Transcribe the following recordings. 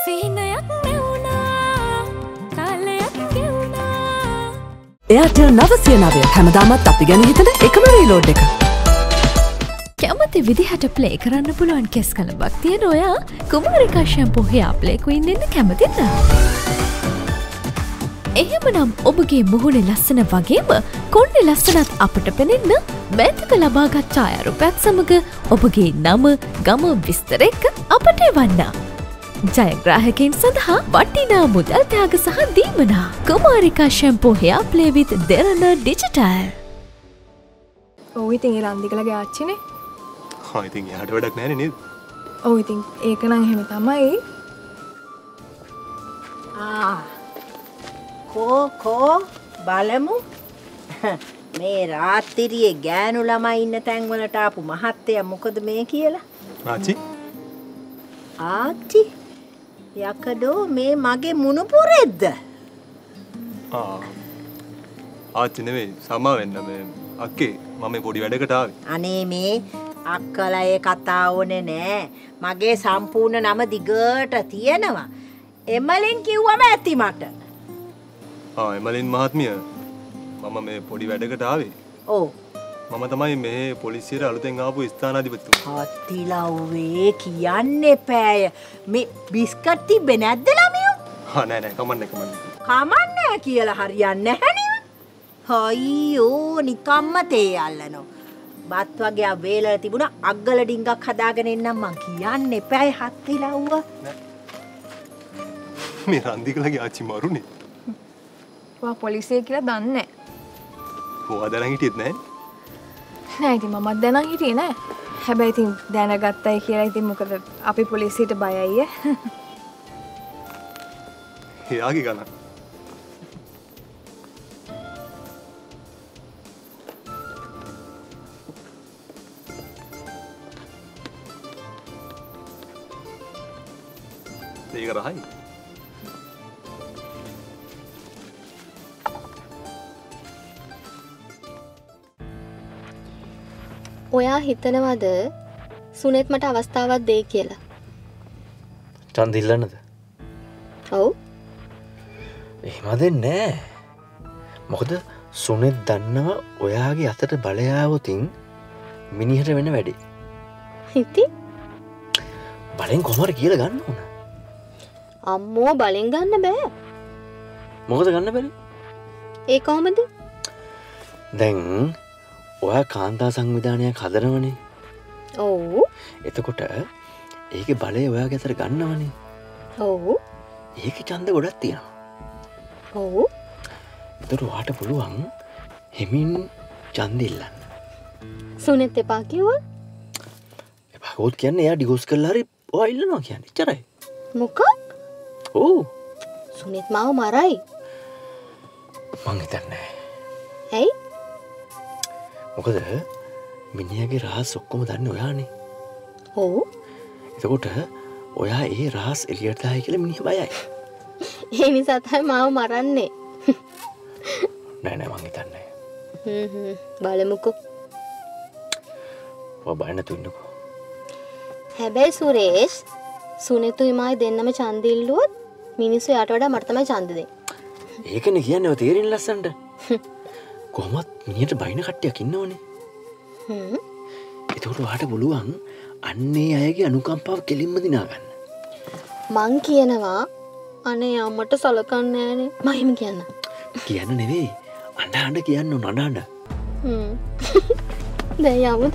Airtel Navasiyanave හැමදාමත් අපි ගැන හිතන එකම රීලෝඩ් එක. කැමති විදිහට ප්ලේ කරන්න පුළුවන් කෙස් කලබක් තියෙන ඔයා Kumarika shampoo hair play queen ඉන්න කැමතිද? එහෙමනම් ඔබගේ මුහුණේ ලස්සන වගේම කොණ්ඩේ ලස්සනත් අපට පෙනෙන්න මෑතක ලබාගත් ඡායාරූපයක් සමග ඔබගේ නම, ගම විස්තර එක්ක අපට එවන්න. ජයග්‍රාහකයන් සඳහා වටිනා මුදල් ත්‍යාග සහ දීමනා Kumarika shampoo hair play with Derana digital. ඔව් ඉතින් ඒ රන්දිකලගේ ආච්චිනේ. හා ඉතින් එයාට වැඩක් නැහැ නේද? ඔව් ඉතින් ඒක නම් එහෙම තමයි. කෝ බලමු. මේ රාත්‍රියේ ගෑනු ළමයි ඉන්න තැන් වලට ආපු මහත්තයා මොකද මේ කියලා? ආච්චි ආච්චි යකඩෝ මේ මගේ මුණුපුරෙද්ද? ආච්චි නෙමෙයි සමා වෙන්න මේ අක්කේ මම මේ පොඩි වැඩකට ආවේ. අනේ මේ අක්කලා ඒ කතාව ඕනේ නෑ. මගේ සම්පූර්ණ නම දිගට තියෙනවා. එමලෙන් කිව්වම ඇති මට. එමලෙන් මහත්මිය මම මේ පොඩි වැඩකට ආවේ. ඔව්. මම තමයි මේ පොලිසියට අලුතෙන් ආපු ස්ථානාධිපතිතුමා. හත්තිලා ඔවේ කියන්න එපෑය. මේ බිස්කට් තිබ්බේ නැද්ද ළමයෝ? නෑ නෑ කමන්නේ. කමන්නේ කියලා හරියන්නේ නැහැ නේද? අයියෝ නිකම්ම තේ අල්ලනෝ. බත් වගේ ආ වේලල තිබුණා අග්ගල ඩිංගක් හදාගෙන ඉන්නම් මං කියන්න එපෑයි හත්තිලා ඌව. මේ රන්දිකලගේ ආච්චි මරුනේ. ඔයා පොලිසිය කියලා දන්නේ නැහැ. ඔයා දැනන් හිටියෙත් නැහැ. නෑ ඉතින් මමත් දැනන් හිටියේ නෑ. හැබැයි ඉතින් දැනගත්තයි කියලා ඉතින් මොකද අපි පොලිසියට බයයි. එයාගේ ගණන්. ඒක රහයි. ඔයා හිතනවද සුනෙත් මට අවස්ථාවක් දෙයි කියලා? ඡන්ද ඉල්ලන්නද? ඔව්. එහෙම දෙන්නේ නෑ. මොකද සුනෙත් දන්නවා ඔයාගේ අතට බලය આવොතින් මිනිහට වෙන වැඩේ. ඉතින් බලෙන් කොහොමද කියලා ගන්න ඕන? අම්මෝ බලෙන් ගන්න බෑ. මොකද ගන්න බැරි? ඒ කොහොමද? දැන් ඔයා කාන්තා සංවිධානයක් හදනවනේ. ඔව්. එතකොට ඒකේ බලය ඔයාගේ අතට ගන්නවනේ. ඔව්. ඒකේ ඡන්ද ගොඩක් තියෙනවා. ඔව්. ඒතර ඔයාට පුළුවන් හිමින් ඡන්ද ඉල්ලන්න. සුනෙත් එපා කිව්වා. එපා කෝත් කියන්නේ එයා ඩිගෝස් කරලා හරි ඔයා ඉල්ලනවා කියන්නේ. එච්චරයි. මොකක්? ඔව්. සුනෙත් මාව මරයි. මං හිතන්නේ. ඇයි? මොකද මිනිහාගේ රහස් ඔක්කොම දන්නේ ඔයානේ. ඔව්. එතකොට ඔයා ඒ රහස් එළියට දායි කියලා මිනිහ බයයි. ඒ නිසා තමයි මාව මරන්නේ. නෑ නෑ මං හිතන්නේ. හ්ම් බලමුකෝ. ඔබ බලන්න තුන්නකෝ. හැබැයි සුරේෂ් සුනිතුයි මායි දෙන්නම ඡන්ද ඉල්ලුවොත් මිනිස්සු යාට වඩා මට තමයි ඡන්ද දෙන්නේ. ඒකනේ කියන්නේ ඔය තේරෙන්නේ ලස්සනට. කොහොමත් මිනිහට බයින කට්ටියක් ඉන්නවනේ. හ්ම්. ඒකට ඔයාට බලුවන් අන්නේ අයගේ අනුකම්පාව කෙලින්ම දිනා ගන්න. මං කියනවා අනේ අම්මට සලකන්නේ නෑනේ. මම එහෙම කියන්න. කියන්න නෙවෙයි. අඬ කියන්න ඕන අඬ. හ්ම්. දැන් යමුද?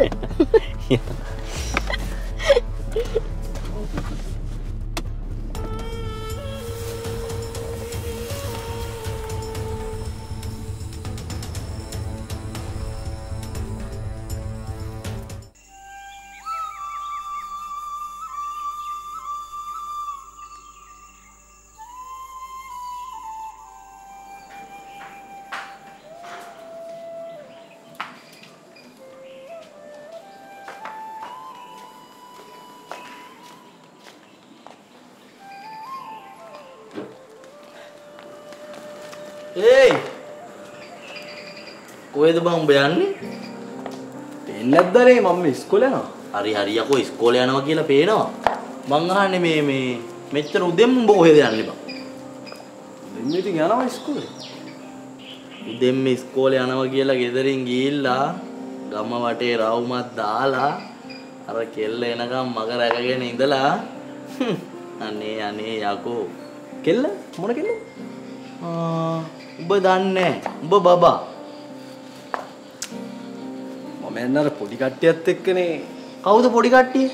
කොහෙද බං උඹ යන්නේ? දෙන්නත් දරේ මම ඉස්කෝලේ යනවා. හරි හරි යකෝ ඉස්කෝලේ යනවා කියලා පේනවා. මං අහන්නේ මේ මෙච්චර උදෙන් උඹ කොහෙද යන්නේ බං? උදෙන් ඉතින් යනවා ඉස්කෝලේ. උදෙන් මේ ඉස්කෝලේ යනවා කියලා ගෙදරින් ගිහිල්ලා ගම වටේ රවුමක් දාලා අර කෙල්ල එනකම් මග රැකගෙන ඉඳලා අනේ අනේ යකෝ කෙල්ල මොන කෙල්ල? උඹ දන්නේ උඹ බබා. මම එන්නර පොඩි කට්ටියත් එක්කනේ. කවුද පොඩි කට්ටිය?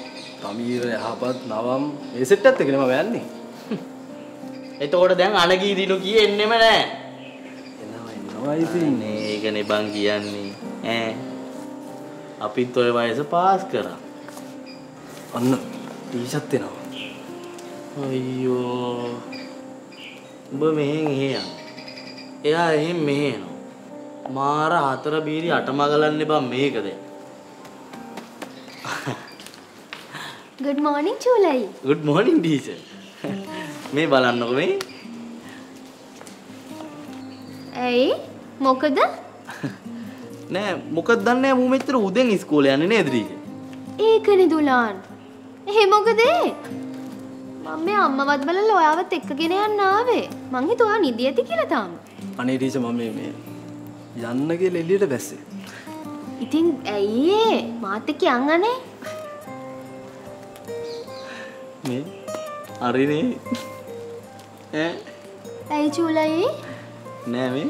තමීර යහපත් නවම් මේ සෙට් එකත් එක්කනේ මම යන්නේ. එතකොට දැන් අනගී දිනු කියෙන්නෙම නෑ. එනවා එනවා ඉතින් මේකනේ බං කියන්නේ. ඈ අපිත් ඔය වයස පාස් කරා. අන්න ටීෂර්ට් එනවා. අයියෝ. උඹ මෙහෙන් එහෙ යන්න. එයා එහෙන් මෙහෙ එනවා. මාර හතර බීරි අටමගලන්න බං මේකද? Good morning Chulai. Good morning teacher. මේ බලන්නකො මේ. ඇයි මොකද? නෑ මොකද දන්නේ මම මෙච්චර උදෙන් ඉස්කෝලේ යන්නේ නේද ටීචර්? ඒකනේ දුලාන්. එහෙ මොකද ඒ? මම මේ අම්මවත් බලලා ඔයාවත් එක්කගෙන යන්න ආවේ. මං හිතුවා නිදි ඇති කියලා තාම. අනේ ටීචර් මම මේ යන්නගේ ලෙලියට බැස්සේ. ඉතින් ඇයි මාත් එක්ක යන්නනේ? මේ අරිනේ. ඈ ඇයි චූලයි? නෑ මේ.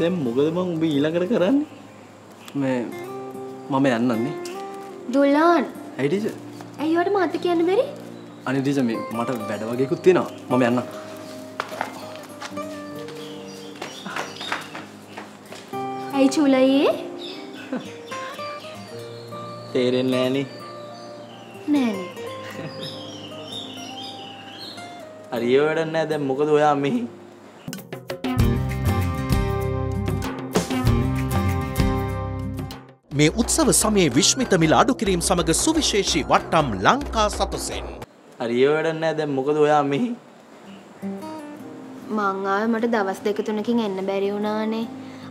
දැන් මොකද මං උඹ ඊළඟට කරන්නේ? මේ මම යන්නන්නේ. දුලාන්. ඇයි ටීචර්? ඇයි ඔයාට මාත් එක්ක යන්න බැරි? අනේ ටීචර් මේ මට වැඩ වගේකුත් තියෙනවා. මම යන්නම්. ඇයි චූලයි? තේරෙන්නේ නෑනේ. නෑනේ. හරි ඒ වැඩක් නෑ දැන් මොකද ඔයා මෙහි? මේ උත්සව සමයේ විශ්මිත මිල අඩු කිරීම සමග සුවිශේෂී වට්ටම් ලංකා සතසෙන්. හරි ඒ වැඩක් නෑ දැන් මොකද ඔයා මෙහි? මං ආවේ මට දවස් දෙක තුනකින් එන්න බැරි වුණානේ.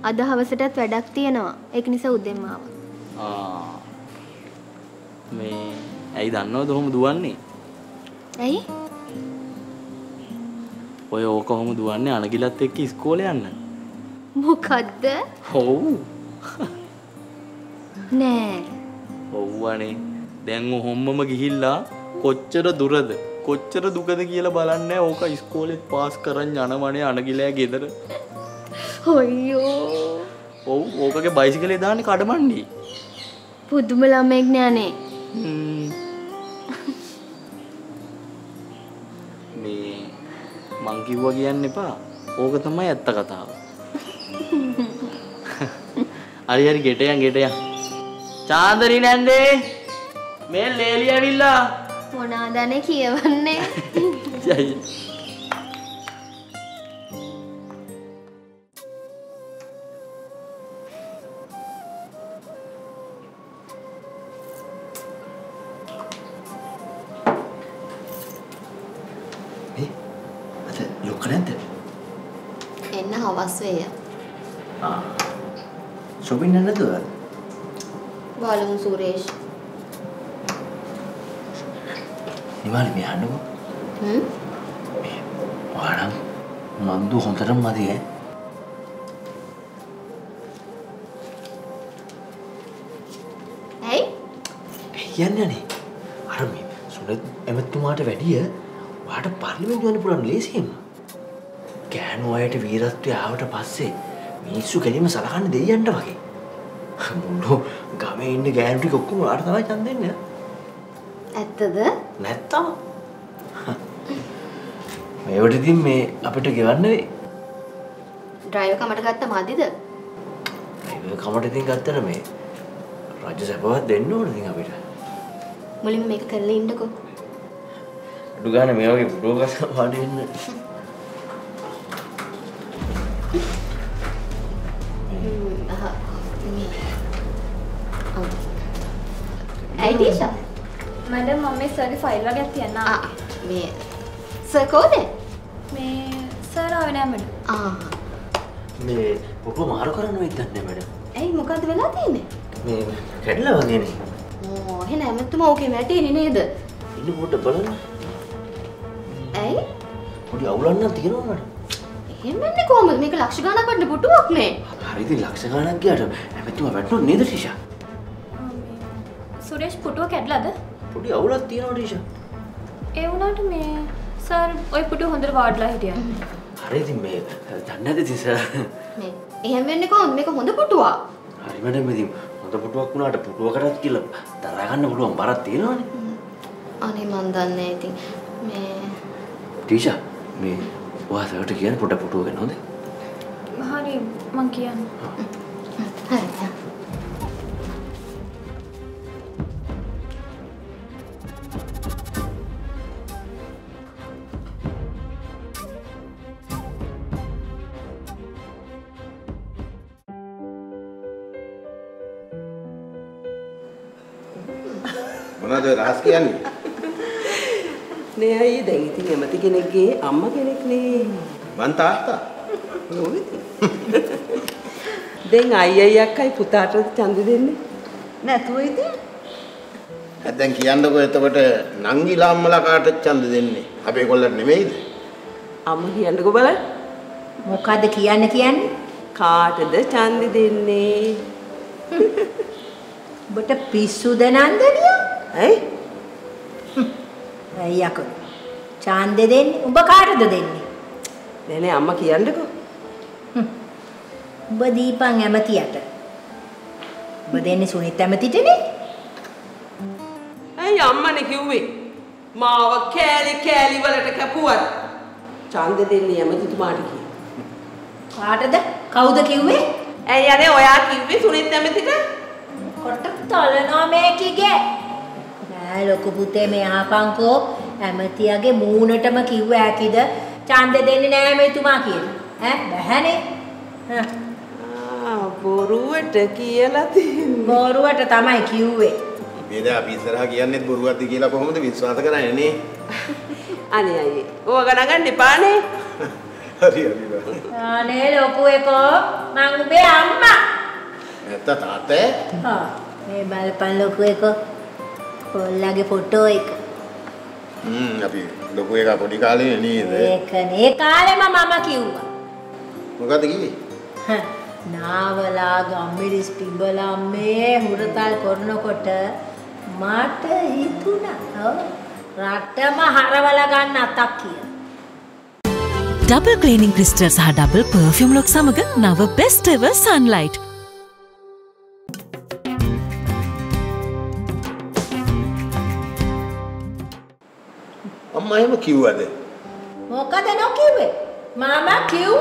අද හවසටත් වැඩක් තියෙනවා. ඒක නිසා උදේම ආවා. මේ ඇයි දන්නවද කොහොම දුවන්නේ? ඇයි? ඔය කොහොම දුවන්නේ අනගිලත් එක්ක ඉස්කෝලේ යන්න. මොකද්ද? ඔව්. නෑ. ඔව් අනේ. දැන් ඔහොම්මම ගිහිල්ලා කොච්චර දුරද කොච්චර දුකද කියලා බලන්නේ ඕක ඉස්කෝලේ පාස් කරන් යනවනේ අනගිලයා ගෙදර. අයියෝ. ඔව් ඕකගේ බයිසිකලේ දාන්නේ කඩමණ්ඩි. පුදුම ළමෙක් නෑනේ. මේ මං කිව්වා කියන්න එපා. ඕක තමයි ඇත්ත කතාව. හරි හරි ගෙට යන් ගෙට යන්. චාන්දරි නැන්දේ මේ ලේලි ඇවිල්ලා මොනාදනේ කියවන්නේ. Shopping na naduwa? Walang Suresh. Nimali, may ano ba? May parang mandu kong tarang mati eh. Hey? Yan yan eh. Aram eh, sulit emet tumata wedi eh. Wata parliament yun pulang lesim. Kaya ano ayat viratya awata passe. මිනිස්සු ගැලීම සලකන්නේ දෙයියන්ට වගේ. මුළු ගමේ ඉන්න ගෑනු ටික ඔක්කොම ආට තමයි ඡන්ද දෙන්නේ. ඇත්තද? නැත්තම්. මේවට ඉතින් මේ අපිට ගෙවන්නේ ඩ්‍රයිවර් කමට ගත්ත මදිද? ඩ්‍රයිවර් කමට ඉතින් ගත්තට මේ රජ සැපවත් දෙන්න ඕන ඉතින් අපිට. මුලින්ම මේක කරලා ඉන්නකෝ. අඩු ගන්න මේ වගේ ප්‍රෝග්‍රස් පාඩු වෙන්න. Aidisha, madam, mummy sir ki file wagak tiyanna. Me sir kode? Me sir aave naha madam. Me photo maru karanna hitanne madam. Ei mokadda vela tiyenne? Me kadala wage ne. Oh, hena emetuma oke matiyenne neda. Innu photo balanna. Tisha, me was her to get and put a photo in on the honey monkey. Another asking. Neha, you think I'm a taking a gay, I'm a getting Mantata? Then I put out of Chandidin. Not with it? I think he underwent about a Nangila Malakat Chandidin. I beg all that name. Am he undergoer? Moka the Kianakian? Cart the Chandidin. But a piece to the Nandadia? Eh? Yakut. Chande then, Ubakar the den. Then Amaki undergo. Badipang Amatiata. But then is only Tamati Jenny. I am money, you win. Mawa Kelly Kelly will at a capua. Chande then Yamati Martiki. Carter the cow the kiwi? And Yanoyaki with only Tamati. What a tolerant make you get. Lokupute may Apanko, Amatiaga, moon at a maki wacky the Chanda then name to maki. Eh, the honey? Ah, Boru at a Kielati, Boru at a Tamaki way. Beda Pisaraki and Boru at the Gilapon, the Viswatagani. Annie, Oganagan de Pane? Anello Cueco, Mangubeama. Tatate? Ah, a Balpano Cueco. Lagi photo එක අපි ලොකු එක පොඩි කාලේ නේද ඒකනේ කාලේම මම කිව්වා මොකද්ද කිව්වේ හා නාවලා ගම්මිරිස් පිඹලා මේ හුරතල් කරනකොට මට හිතුණා රටම හරවලා ගන්න අතක් කියලා double cleaning crystals සහ double perfume ලොක් සමග නව best ever sunlight I am a cure. What can I do? Mama, cure.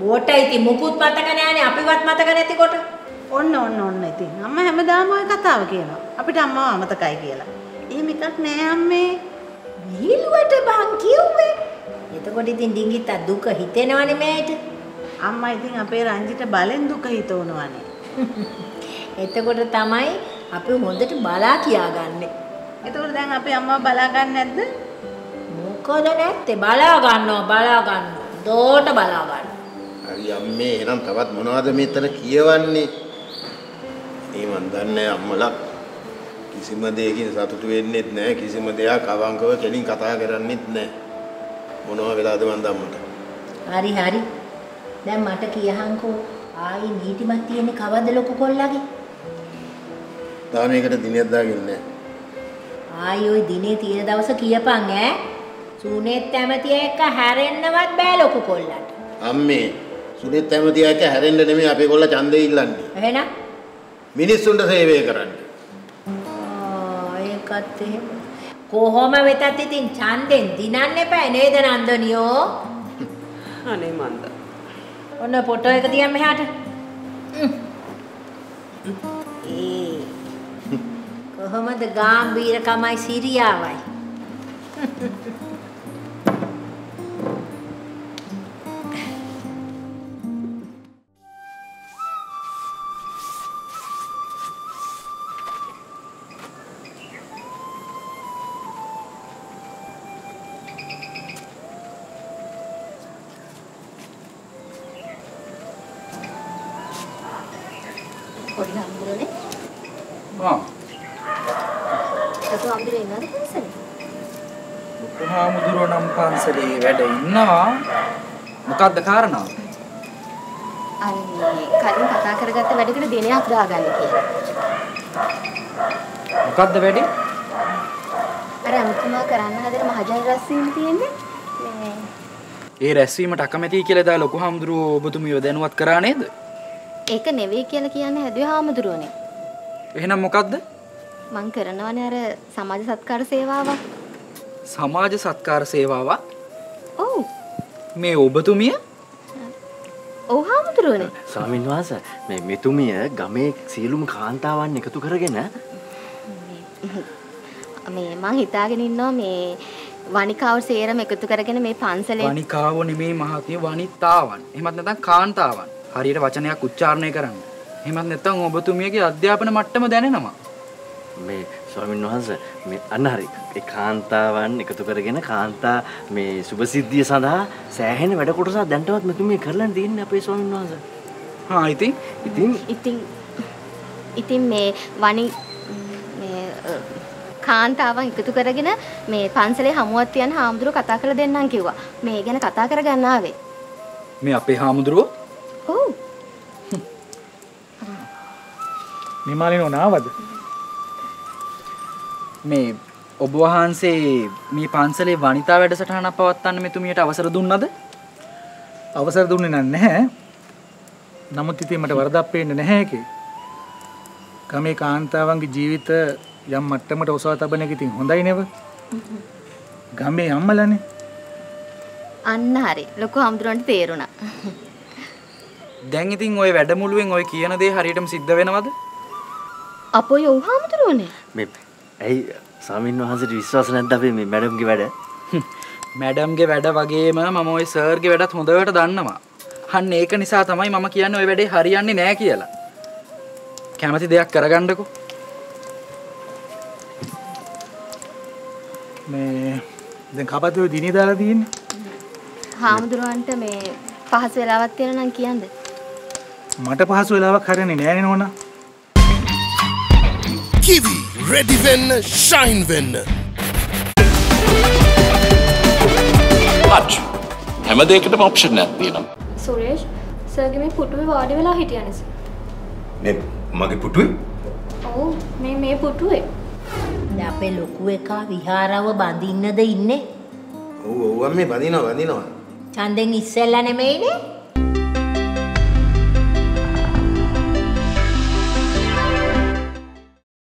What I think, Mukut Patagan, Apivat Mataganaticota? Oh, no, no, nothing. I'm a Hamadama Katavila, Apitama Matakaila. Imitat Name, he'll wet a bank, cure. It got it in Dingita Duca, Hiteno animate. I'm my thing up here and get a balen Duca Hitono. It got a Tamai, up you wanted to Balakia Gandhi. එතකොට දැන් අපේ අම්මා බලා ගන්න නැද්ද? මොකද නැත්තේ බලා ගන්නවා බලා ගන්න. දෝට බලා ගන්න. හරි අම්මේ එහෙනම් තවත් මොනවද මෙතන කියවන්නේ? මේ මන් දන්නේ අම්මලා කිසිම දෙයකින් සතුටු වෙන්නේත් නැහැ කිසිම දෙයක් අවංකව කෙලින් කතා කරන්නේත් නැහැ. මොනවා වෙලාද මන් දම්මට? හරි හරි. දැන් මට කියහන්කෝ ආයි නීතිමත් තියෙන්නේ කවද ලොකු කොල්ලගේ? තාම මේකට දිනයක් දාගෙන නැහැ. ආයෝ දිනේ තියෙන දවස කියපන් ඈ සුනේත් ඇමතිය එක්ක හැරෙන්නවත් බෑ ලොකු කොල්ලන්ට අම්මේ සුනේත් ඇමතිය එක්ක හැරෙන්න නෙමෙයි අපේ කොල්ලා ඡන්දේ ඉල්ලන්නේ එහෙනම් මිනිස්සුන්ට සේවය කරන්න ආ ඒකත් එහෙම කොහොම වෙතත් ඉතින් ඡන්දෙන් දිනන්න එපා නේද නන්දනියෝ අනේ මන්ද ඔන්න ෆොටෝ එක තියන් මෙහාට කොහොමද ගැඹීරකමයි සිරියාවයි What පුහා මුදුරෝ නම් පන්සලේ වැඩ ඉන්නවා. මොකක්ද කාරණාව? අන්නේ කලින් කතා කරගත්ත වැඩකට දිනයක් දාගන්න කියලා. මොකක්ද වැඩි? අර අමුතුමා කරන්න හදන මහජන රැස්වීම තියෙන්නේ. මේ ඒ රැස්වීමට අකමැතියි කියලා දා ලොකු හාමුදුරුවෝ ඔබතුමියව දැනුවත් කරා නේද? ඒක නෙවෙයි කියලා කියන්නේ හැදුවේ හාමුදුරුවනේ. එහෙනම් මොකක්ද? මං කරනවානේ අර සමාජ සත්කාර සේවාවක්. සමාජ සත්කාර සේවාවක්. ඔව්. මේ ඔබතුමිය? ඔව් හාමුදුරුවනේ. ස්වාමීන් වහන්සේ මේ මෙතුමිය ගමේ සියලුම කාන්තාවන් එකතු කරගෙන මේ මං හිතාගෙන ඉන්නවා මේ වණිකාව සේරම එකතු කරගෙන මේ පන්සලේ වණිකාව නෙමේ මහත්මිය වණිතාවන්. එහෙමත් නැත්නම් කාන්තාවන්. හරියට වචනයක් උච්චාරණය කරන්න. එහෙමත් නැත්නම් ඔබතුමියගේ අධ්‍යාපන මට්ටම දැනෙනවා. මේ ස්වාමීන් වහන්සේ මේ අනහරි ඒ කාන්තාවන් එකතු කරගෙන කාන්තා මේ සුභසිද්ධිය සඳහා සෑහෙන වැඩ කොටසක් දැන්ටවත් මෙතුමිය කරලා තියෙන්නේ අපේ ස්වාමීන් වහන්සේ. හා ඉතින් මේ වණි මේ කාන්තාවන් එකතු කරගෙන මේ පන්සලේ හමුවත් යන හාමුදුරුවෝ කතා කරලා දෙන්නම් කිව්වා. මේ ගැන කතා කරගන්න ආවේ. මේ අපේ හාමුදුරුවෝ? ඔව්. මේ මාලිනෝ නාවද? මේ ඔබ වහන්සේ මේ පන්සලේ වණිතා වැඩසටහනක් පවත්වන්න මෙතුමියට අවසර දුන්නද? අවසර දුන්නේ නැහැ. නමුත් ඉතින් මට වරදක් පේන්නේ නැහැ ඒකේ. ගමේ කාන්තාවන්ගේ ජීවිත යම් මට්ටමකට ඔසවා තබන එක ඉතින් හොඳයි නේද? ගමේ අම්මලානේ. අන්න හරි. ලොකු හම්දුරන්ට තේරුණා. දැන් ඉතින් ওই වැඩමුළුවෙන් ওই කියන දේ හරියටම සිද්ධ වෙනවද? අපෝ යෝ හම්දුරෝනේ. මේ ඇයි ස්වාමීන් වහන්සේට විශ්වාස නැද්ද අපි මේ මැඩම්ගේ වැඩ? මැඩම්ගේ වැඩ වගේම මම ওই සර්ගේ වැඩත් හොඳට දන්නවා. අන්න ඒක නිසා තමයි මම කියන්නේ ওই වැඩේ හරියන්නේ නැහැ කියලා. කැමැති දෙයක් කරගන්නකෝ. මේ දැන් කපතේ දිනේ දාලා තියෙන්නේ. හාමුදුරුවන්ට මේ පහසු වෙලාවක් තියෙන නම් කියන්න. මට පහසු වෙලාවක් හරියන්නේ නැහැ නෝනා. කිවි Ready when, shine when. Arch, I'm going to take an option now. Suresh, sir, I'm going to put you in the water. I'm going to put you in the water? Oh, I'm going to put you in the water. I'm going to put you in the water. Oh, I'm going to put you in the water. I'm going to put you in the water.